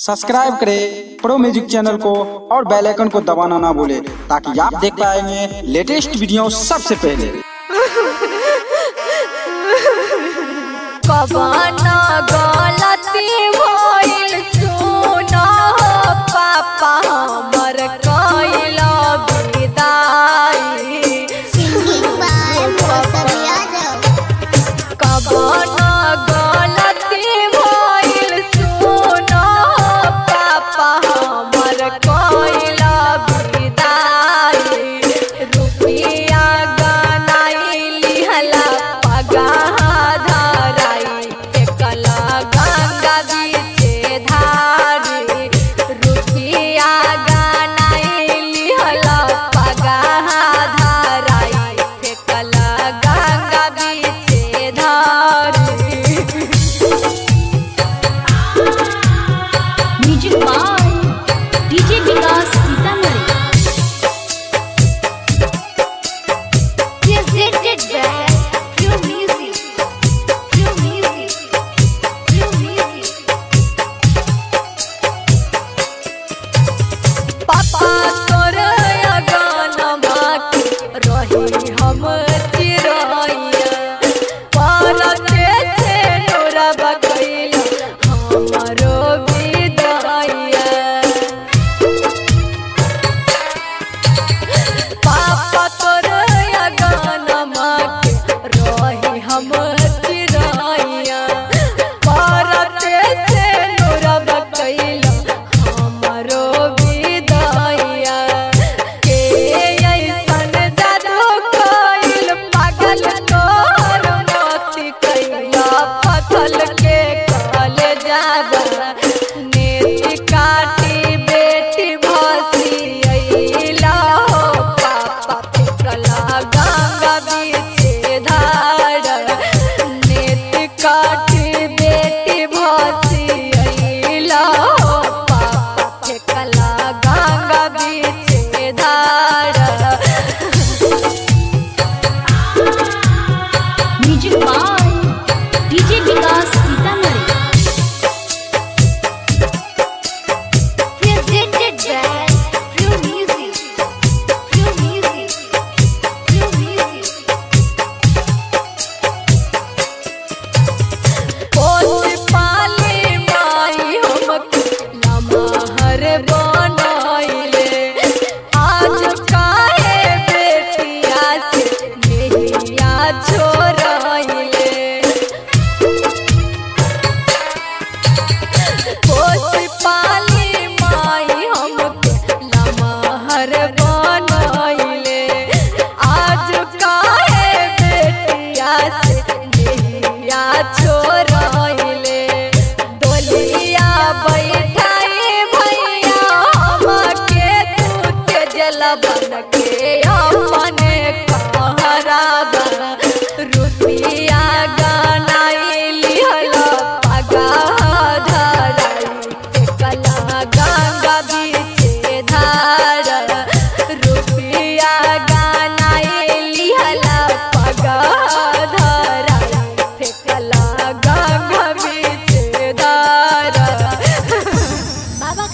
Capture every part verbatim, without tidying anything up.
Subscribe करें pro music channel को और बेल आइकन को दबाना ना भूले ताकि आप देख पाएंगे लेटेस्ट वीडियो सबसे पहले। कबाना गलती भइल सुना पापा हमर कइला बिदाई सिंगिंग बाय मौसम यादव। कबाना गलती भइल सुना पापा हमर कइला बिदाई रुपया गनाइली हला पगा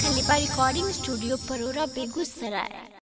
खलिफा रिकॉर्डिंग स्टूडियो परोरा बेगूसराय।